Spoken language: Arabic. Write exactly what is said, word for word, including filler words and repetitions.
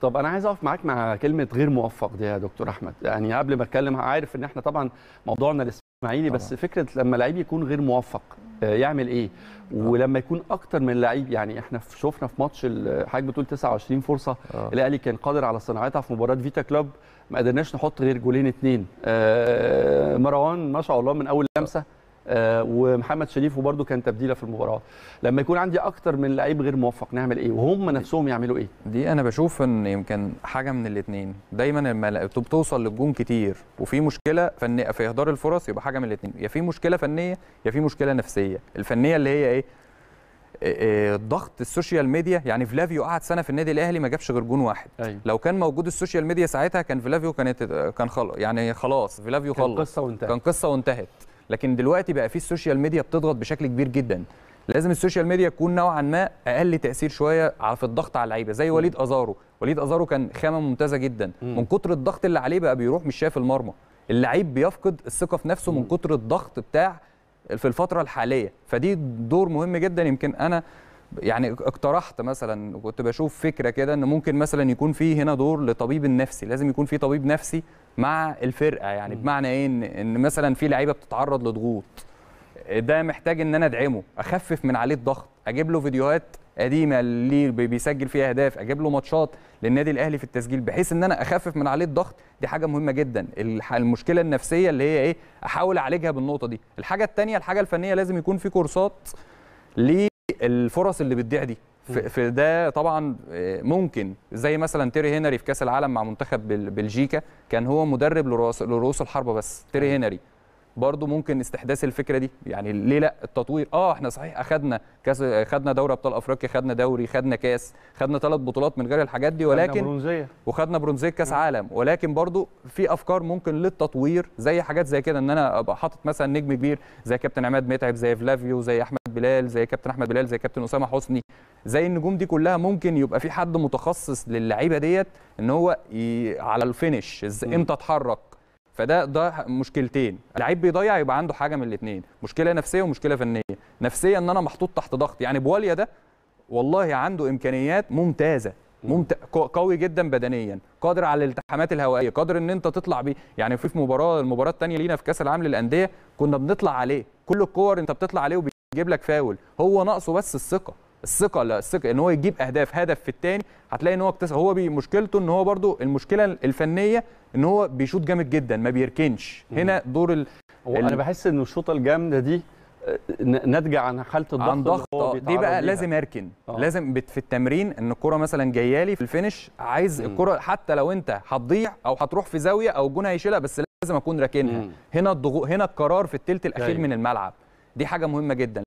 طب انا عايز اقف معاك مع كلمه غير موفق دي يا دكتور احمد. يعني قبل ما اتكلم عارف ان احنا طبعا موضوعنا الاسماعيلي، بس فكره لما لعيب يكون غير موفق يعمل ايه؟ ولما يكون اكتر من لعيب، يعني احنا شفنا في ماتش حاجه بتقول تسعة وعشرين فرصه الاهلي كان قادر على صناعتها في مباراه فيتا كلوب، ما قدرناش نحط غير جولين اتنين. مروان ما شاء الله من اول لمسه، ومحمد شريف وبرده كان تبديله في المباراه. لما يكون عندي اكتر من لعيب غير موفق نعمل ايه؟ وهم نفسهم يعملوا ايه؟ دي انا بشوف ان يمكن حاجه من الاثنين. دايما لما بتوصل للجون كتير وفي مشكله فنيه في اهدار الفرص، يبقى حاجه من الاثنين، يا في مشكله فنيه يا في مشكله نفسيه. الفنيه اللي هي ايه؟ الضغط السوشيال ميديا. يعني فلافيو قعد سنه في النادي الاهلي ما جابش غير جون واحد. أيوة. لو كان موجود السوشيال ميديا ساعتها كان فلافيو كانت كان خلص، يعني خلاص فلافيو خلص، كان قصه وانتهت. كان قصه وانتهت. لكن دلوقتي بقى في السوشيال ميديا بتضغط بشكل كبير جدا، لازم السوشيال ميديا تكون نوعا ما اقل تاثير شويه على في الضغط على اللعيبه. زي وليد ازارو، وليد ازارو كان خامه ممتازه جدا، من كتر الضغط اللي عليه بقى بيروح مش شايف المرمى. اللعيب بيفقد الثقه في نفسه من كتر الضغط بتاع في الفتره الحاليه، فدي دور مهم جدا. يمكن انا يعني اقترحت مثلا، كنت بشوف فكره كده ان ممكن مثلا يكون في هنا دور لطبيب النفسي. لازم يكون في طبيب نفسي مع الفرقه. يعني بمعنى ايه؟ ان مثلا في لعيبه بتتعرض لضغوط، ده محتاج ان انا ادعمه، اخفف من عليه الضغط، اجيب له فيديوهات قديمه اللي بيسجل فيها اهداف، اجيب له ماتشات للنادي الاهلي في التسجيل، بحيث ان انا اخفف من عليه الضغط. دي حاجه مهمه جدا. المشكله النفسيه اللي هي ايه؟ احاول اعالجها بالنقطه دي. الحاجه الثانيه، الحاجه الفنيه، لازم يكون في كورسات للفرص اللي بتضيع دي. في ده طبعا ممكن زي مثلا تيري هنري في كاس العالم مع منتخب بلجيكا، كان هو مدرب لرؤوس الحربه بس. تيري هنري برضو ممكن استحداث الفكره دي. يعني ليه لا؟ التطوير. اه احنا صحيح اخذنا كاس، خدنا دوري ابطال افريقيا، خدنا دوري، خدنا كاس، خدنا ثلاث بطولات من غير الحاجات دي، ولكن برونزيه، وخدنا برونزيه كاس عالم. ولكن برضو في افكار ممكن للتطوير، زي حاجات زي كده، ان انا ابقى حاطط مثلا نجم كبير زي كابتن عماد متعب، زي فلافيو، زي احمد بلال، زي كابتن احمد بلال، زي كابتن اسامه حسني، زي النجوم دي كلها. ممكن يبقى في حد متخصص للعيبه ديت ان هو ي... على الفينش امتى اتحرك. فده ده مشكلتين. اللعيب بيضيع يبقى عنده حاجه من الاثنين، مشكله نفسيه ومشكله فنيه. نفسيه ان انا محطوط تحت ضغط. يعني بواليا ده والله عنده امكانيات ممتازه، ممت... قوي جدا بدنيا، قادر على الالتحامات الهوائيه، قادر ان انت تطلع بيه. يعني في مباراه، المباراه الثانيه لينا في كاس العالم للانديه، كنا بنطلع عليه كل الكور، انت بتطلع عليه وبيجيب لك فاول. هو ناقصه بس الثقه، الثقه لا الثقه ان هو يجيب اهداف. هدف في الثاني هتلاقي ان هو اكتسب. هو مشكلته ان هو برضو المشكله الفنيه ان هو بيشوط جامد جدا، ما بيركنش. هنا دور ال... ال... انا بحس ان الشوطه الجامده دي ناتجه عن حاله الضغط، عن ضغط اللي هو بيتعرض دي بقى ليها. لازم اركن. أوه. لازم بت... في التمرين ان الكره مثلا جايه لي في الفينش، عايز الكره حتى لو انت هتضيع او هتروح في زاويه او الجون هيشيلها، بس لازم اكون راكنها. هنا الضغوط، هنا القرار في الثلث الاخير جاي من الملعب. دي حاجه مهمه جدا.